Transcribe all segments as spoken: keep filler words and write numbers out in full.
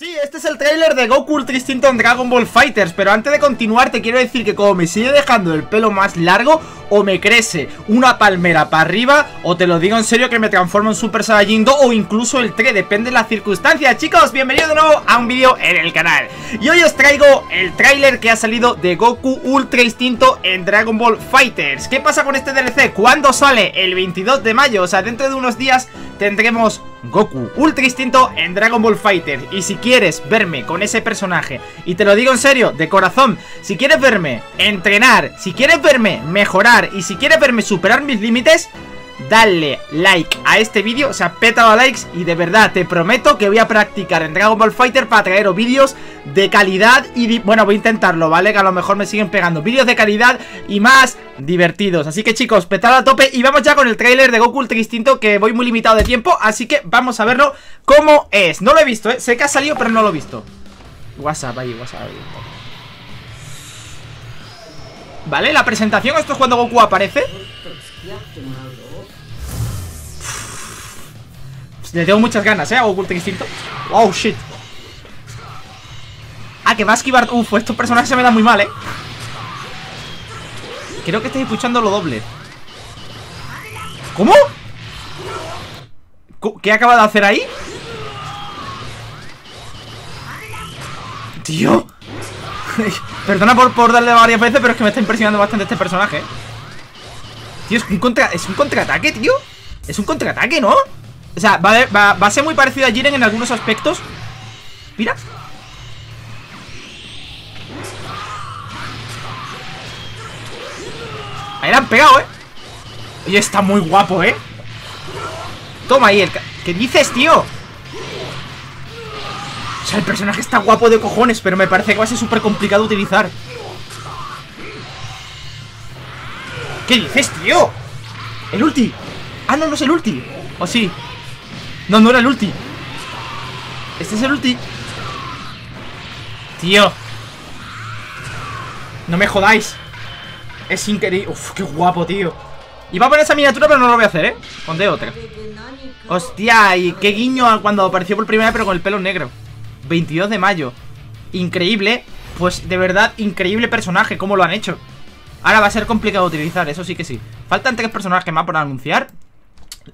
Sí, este es el tráiler de Goku Ultra Instinto en Dragon Ball FighterZ, pero antes de continuar te quiero decir que como me sigue dejando el pelo más largo, o me crece una palmera para arriba, o te lo digo en serio que me transformo en Super Saiyajin dos o incluso el tres, depende de las circunstancias. Chicos, bienvenidos de nuevo a un vídeo en el canal. Y hoy os traigo el tráiler que ha salido de Goku Ultra Instinto en Dragon Ball FighterZ. ¿Qué pasa con este D L C? ¿Cuándo sale? El veintidós de mayo, o sea, dentro de unos días tendremos Goku Ultra Instinto en Dragon Ball FighterZ. Y si quieres verme con ese personaje, y te lo digo en serio, de corazón, si quieres verme entrenar, si quieres verme mejorar y si quieres verme superar mis límites, dale like a este vídeo, o sea, pétalo a likes, y de verdad te prometo que voy a practicar en Dragon Ball FighterZ para traeros vídeos de calidad y, bueno, voy a intentarlo, ¿vale? Que a lo mejor me siguen pegando vídeos de calidad y más divertidos. Así que, chicos, petalo a tope y vamos ya con el tráiler de Goku Ultra Instinto, que voy muy limitado de tiempo, así que vamos a verlo cómo es. No lo he visto, ¿eh? Sé que ha salido, pero no lo he visto. WhatsApp, ahí, WhatsApp, ahí. Vale, la presentación, esto es cuando Goku aparece. Le tengo muchas ganas, eh, a Goku Ultra Instinto. Wow, shit. Ah, que va a esquivar. Uf, estos personajes se me dan muy mal, eh. Creo que estáis escuchando lo doble. ¿Cómo? ¿Qué acaba de hacer ahí? Tío. Perdona por, por darle varias veces, pero es que me está impresionando bastante este personaje. Tío, es un contra, es un contraataque, tío. Es un contraataque, ¿no? O sea, va a, va, va a ser muy parecido a Jiren en algunos aspectos. Mira. Ahí le han pegado, ¿eh? Oye, está muy guapo, ¿eh? Toma ahí el... ¿Qué dices, tío? O sea, el personaje está guapo de cojones, pero me parece que va a ser súper complicado utilizar. ¿Qué dices, tío? El ulti. Ah, no, no es el ulti. ¿O sí? No, no era el ulti. Este es el ulti. Tío, no me jodáis. Es increíble. Uf, qué guapo, tío. Iba a poner esa miniatura, pero no lo voy a hacer, ¿eh? Pondré otra. Hostia, y qué guiño cuando apareció por primera vez, pero con el pelo negro. veintidós de mayo. Increíble. Pues de verdad, increíble personaje, cómo lo han hecho. Ahora va a ser complicado utilizar, eso sí que sí. Faltan tres personajes más por anunciar.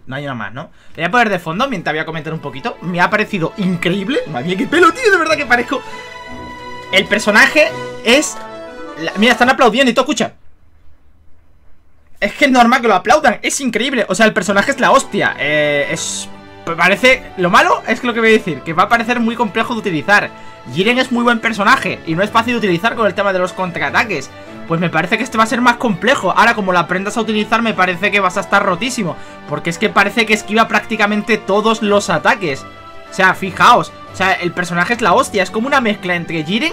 No hay nada más, ¿no? Le voy a poner de fondo mientras voy a comentar un poquito. Me ha parecido increíble. Madre mía, qué pelo, tío, de verdad que parezco. El personaje es... Mira, están aplaudiendo y todo, escucha. Es que es normal que lo aplaudan, es increíble. O sea, el personaje es la hostia. Eh, es... Parece... Lo malo es que lo que voy a decir, que va a parecer muy complejo de utilizar. Jiren es muy buen personaje y no es fácil de utilizar con el tema de los contraataques. Pues me parece que este va a ser más complejo. Ahora, como lo aprendas a utilizar, me parece que vas a estar rotísimo, porque es que parece que esquiva prácticamente todos los ataques. O sea, fijaos. O sea, el personaje es la hostia. Es como una mezcla entre Jiren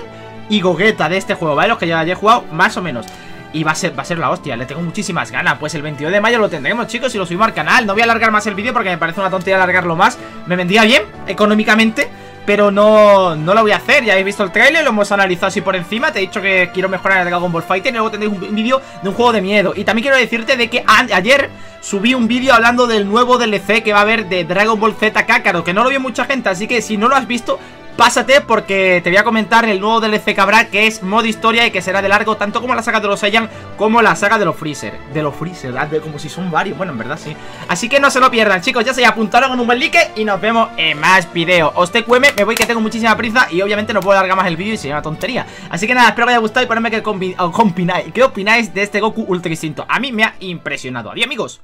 y Gogeta de este juego, ¿vale? Los que ya he jugado, más o menos. Y va a ser, va a ser la hostia, le tengo muchísimas ganas. Pues el veintidós de mayo lo tendremos, chicos, y lo subimos al canal. No voy a alargar más el vídeo porque me parece una tontería alargarlo más. Me vendría bien, económicamente, pero no, no lo voy a hacer. Ya habéis visto el trailer, lo hemos analizado así por encima. Te he dicho que quiero mejorar el Dragon Ball FighterZ. Luego tendréis un vídeo de un juego de miedo. Y también quiero decirte de que a, ayer subí un vídeo hablando del nuevo D L C que va a haber de Dragon Ball Z Kakarot, que no lo vio mucha gente, así que si no lo has visto, pásate, porque te voy a comentar el nuevo D L C que habrá, que es modo historia y que será de largo, tanto como la saga de los Saiyan como la saga de los Freezer. De los Freezer, de, como si son varios, bueno, en verdad sí. Así que no se lo pierdan, chicos, ya se apuntaron con un buen like y nos vemos en más videos. Os te cueme, me voy que tengo muchísima prisa y obviamente no puedo alargar más el vídeo y sería una tontería. Así que nada, espero que os haya gustado y ponedme que combi, oh, combináis, qué opináis de este Goku Ultra Instinto. A mí me ha impresionado. Adiós, amigos.